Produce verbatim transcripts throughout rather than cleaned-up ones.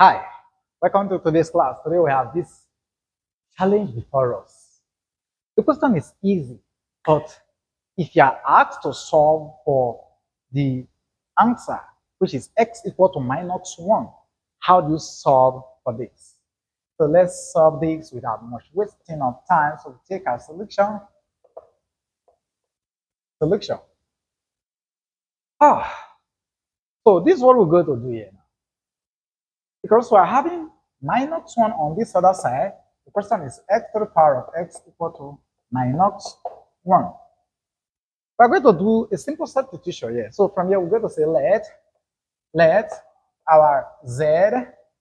Hi, welcome to today's class. Today we have this challenge before us. The question is easy, but if you are asked to solve for the answer, which is x equal to minus one, how do you solve for this? So let's solve this without much wasting of time. So we take our solution. Solution. Ah, so this is what we're going to do here now. Because we are having minus one on this other side, the question is x to the power of x equal to minus one. We are going to do a simple substitution here. So from here, we're going to say let, let our z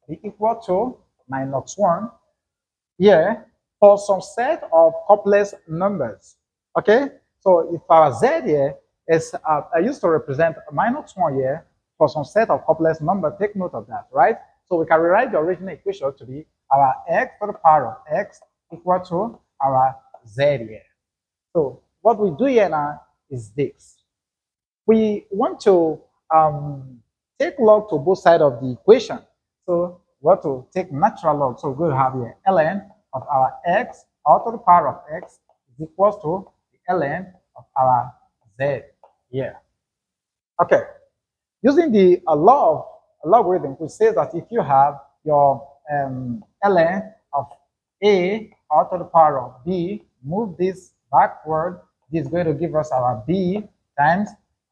be equal to minus one here for some set of complex numbers. Okay? So if our z here is uh, I used to represent minus one here for some set of complex numbers, take note of that, right? So we can rewrite the original equation to be our x to the power of x equal to our z here. So what we do here now is this. We want to um, take log to both sides of the equation. So we want to take natural log. So we'll have here ln of our x all to the power of x is equal to the ln of our z here. Okay. Using the uh, law of logarithm, which says that if you have your um, ln of a out to the power of b, move this backward, this is going to give us our b times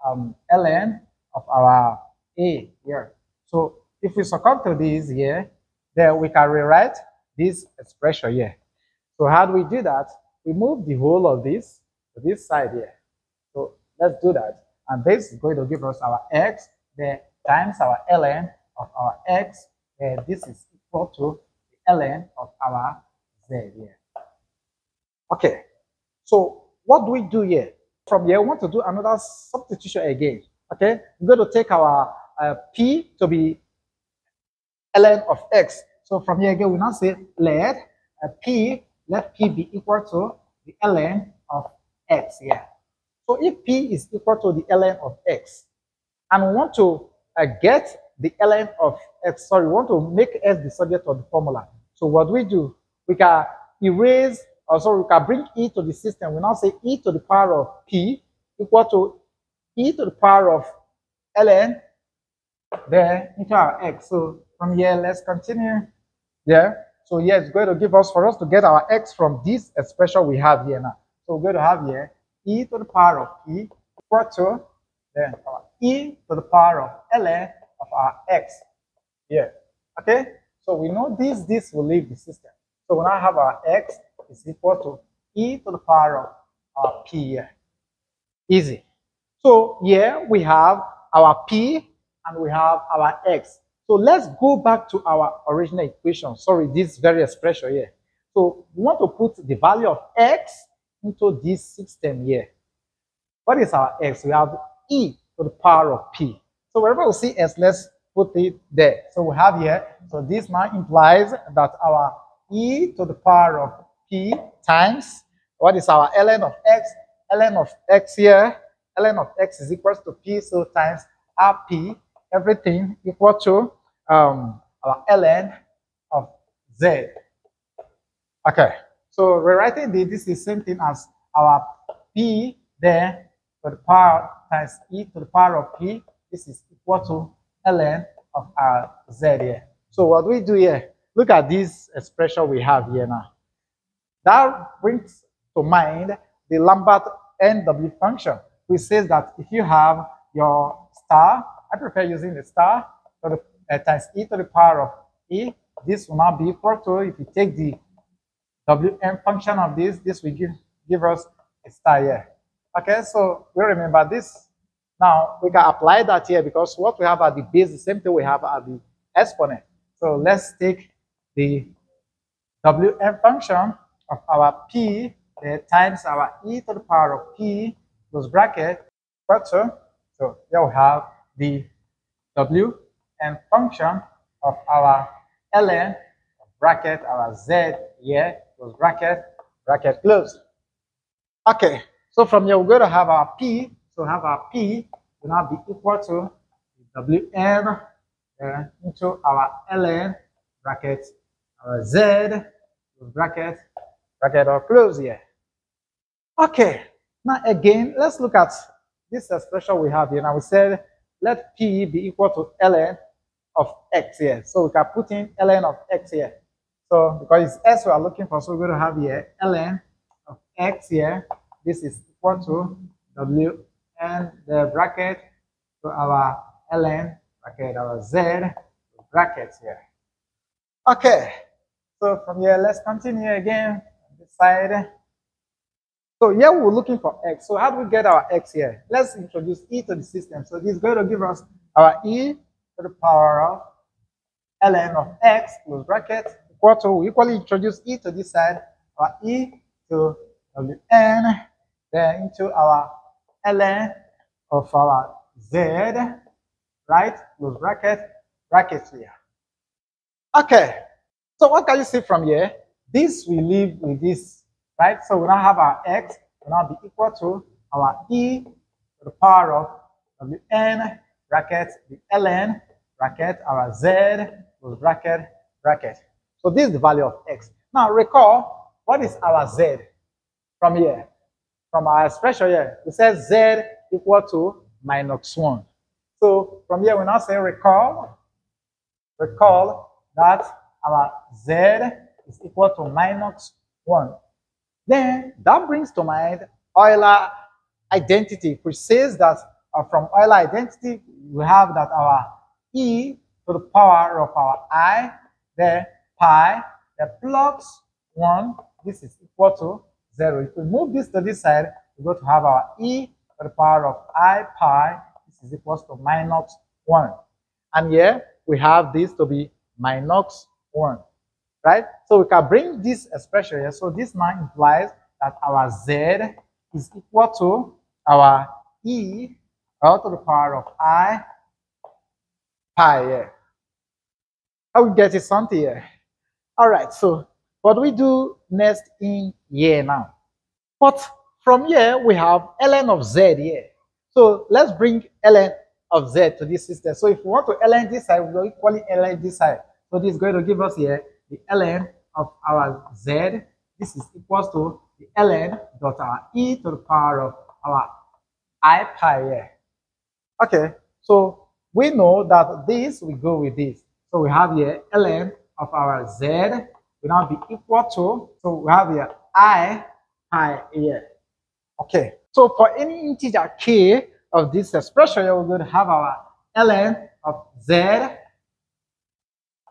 um, ln of our a here. So if we succumb to this here, then we can rewrite this expression here. So how do we do that? We move the whole of this to this side here. So let's do that. And this is going to give us our x there times our ln of our x, and uh, this is equal to the ln of our z here. Okay, so what do we do here? From here, we want to do another substitution again. Okay, we're going to take our uh, p to be ln of x. So from here again, we now say let uh, p, let p be equal to the ln of x here. So if p is equal to the ln of x, and we want to Uh, get the ln of x, sorry, we want to make x the subject of the formula. So what do we do? We can erase, or sorry, we can bring e to the system. We now say e to the power of p equal to e to the power of ln there into our x. So from here, let's continue there. So here it's going to give us, for us to get our x from this expression we have here now. So we're going to have here e to the power of p equal to then our e to the power of ln of our x here. Okay, so we know this, this will leave the system. So we now have our x is equal to e to the power of our p here. Easy. So here we have our p and we have our x. So let's go back to our original equation. Sorry, this very expression here. So we want to put the value of x into this system here. What is our x? We have e to the power of p. So wherever we see s, let's put it there. So we have here, so this now implies that our e to the power of p times, what is our ln of x? Ln of x here, ln of x is equal to p, so times rp, everything equal to um, our ln of z. Okay, so rewriting this, this is the same thing as our p there to the power times e to the power of p, this is equal to ln of our z here. So what we do here, look at this expression we have here now. That brings to mind the Lambert N W function, which says that if you have your star, I prefer using the star, to the, uh, times e to the power of e, this will now be equal to, if you take the W M function of this, this will give, give us a star here. Okay, so we remember this. Now we can apply that here because what we have at the base is the same thing we have at the exponent. So let's take the W M function of our p uh, times our e to the power of p plus bracket. So here we have the W M function of our ln bracket, our z here plus bracket, bracket closed. Okay. So from here, we're going to have our p, so have our p will now be equal to the Wm uh, into our ln bracket, our z bracket, bracket or close here. Okay, now again, let's look at this expression we have here. Now we said let p be equal to ln of x here. So we can put in ln of x here. So because it's x we are looking for, so we're going to have here ln of x here. This is equal to w and the bracket to our ln bracket, our z bracket here. Okay, so from here, let's continue again on this side. So here we're looking for x. So how do we get our x here? Let's introduce e to the system. So this is going to give us our e to the power of ln of x plus bracket equal to, we equally introduce e to this side, our e to wn, then into our ln of our z, right, plus bracket, bracket here. Okay, so what can you see from here? This we leave with this. Right? So we now have our x will now be equal to our e to the power of wn bracket, the ln bracket, our z plus bracket, bracket. So this is the value of x. Now recall, what is our z from here? From our expression here, it says z equal to minus one. So from here we now say recall, recall that our z is equal to minus one. Then that brings to mind Euler identity, which says that uh, from Euler identity, we have that our e to the power of our I, the pi, the plus one, this is equal to zero. If we move this to this side, we're going to have our e to the power of I pi, this is equal to minus one. And here we have this to be minus one. Right? So we can bring this expression here. So this now implies that our z is equal to our e out to the power of I pi here. How we get it something here? All right. So what do we do next in here now? But from here we have ln of z here. So let's bring ln of z to this system. So if we want to ln this side, we'll equally ln this side. So this is going to give us here the ln of our z, this is equals to the ln dot our e to the power of our I pi here. Okay, so we know that this will go with this. So we have here ln of our z will now be equal to, so we have here I pi here. Okay, so for any integer k of this expression, we're going to have our ln of z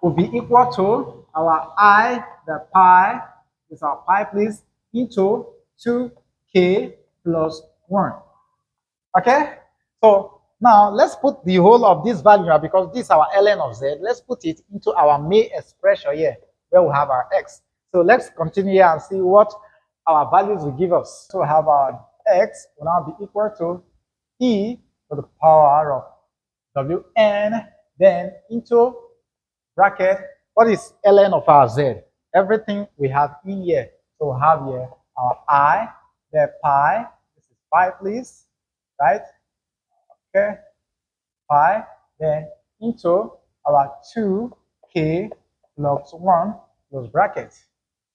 will be equal to our I, the pi, is our pi please, into two k plus one. Okay? So now let's put the whole of this value here because this is our ln of z. Let's put it into our main expression here where we have our x. So let's continue here and see what our values will give us. So we have our x will now be equal to e to the power of wn, then into bracket. What is ln of our z? Everything we have in here. So we have here our I, the pi, this is pi please, right? Okay, pi, then into our two k plus one plus bracket.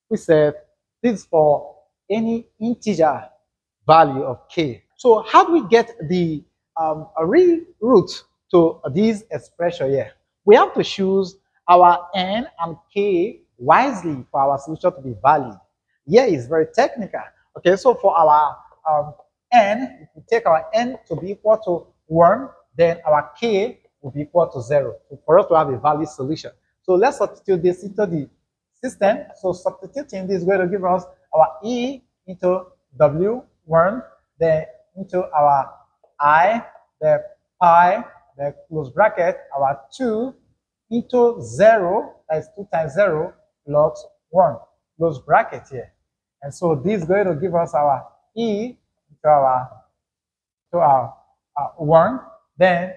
We said this for any integer value of k. So how do we get the um, a real root to this expression here? We have to choose our n and k wisely for our solution to be valid. Here is very technical. Okay, so for our um, n, if we take our n to be equal to one, then our k will be equal to zero for us to have a valid solution. So let's substitute this into the system. So substituting this is going to give us our e into w one, then into our I, the pi, the close bracket, our two, into zero, that is two times zero, plus one, close bracket here. And so this is going to give us our e to our, to our, our one, then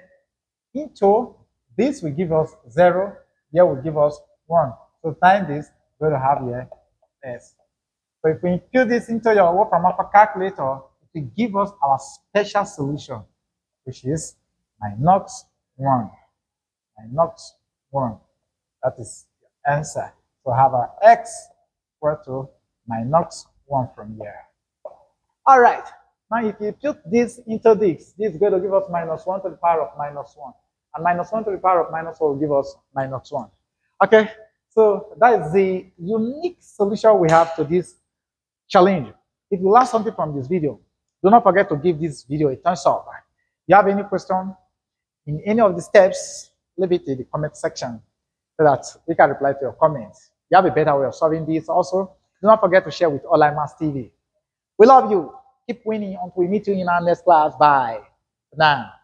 into this will give us zero, here will give us one. So times this, we're going to have here s. So if we include this into your work from our calculator, it will give us our special solution, which is minus one. and not one. That is the answer. So have our x equal to minus one from here. All right. Now, if you put this into this, this is going to give us minus one to the power of minus one. And minus one to the power of minus one will give us minus one. Okay. So that is the unique solution we have to this challenge. If you learn something from this video, do not forget to give this video a thumbs up. If you have any question in any of the steps, leave it in the comment section so that we can reply to your comments. You have a better way of solving this also. Do not forget to share with OnlineMaths T V. We love you. Keep winning until we meet you in our next class. Bye. Now.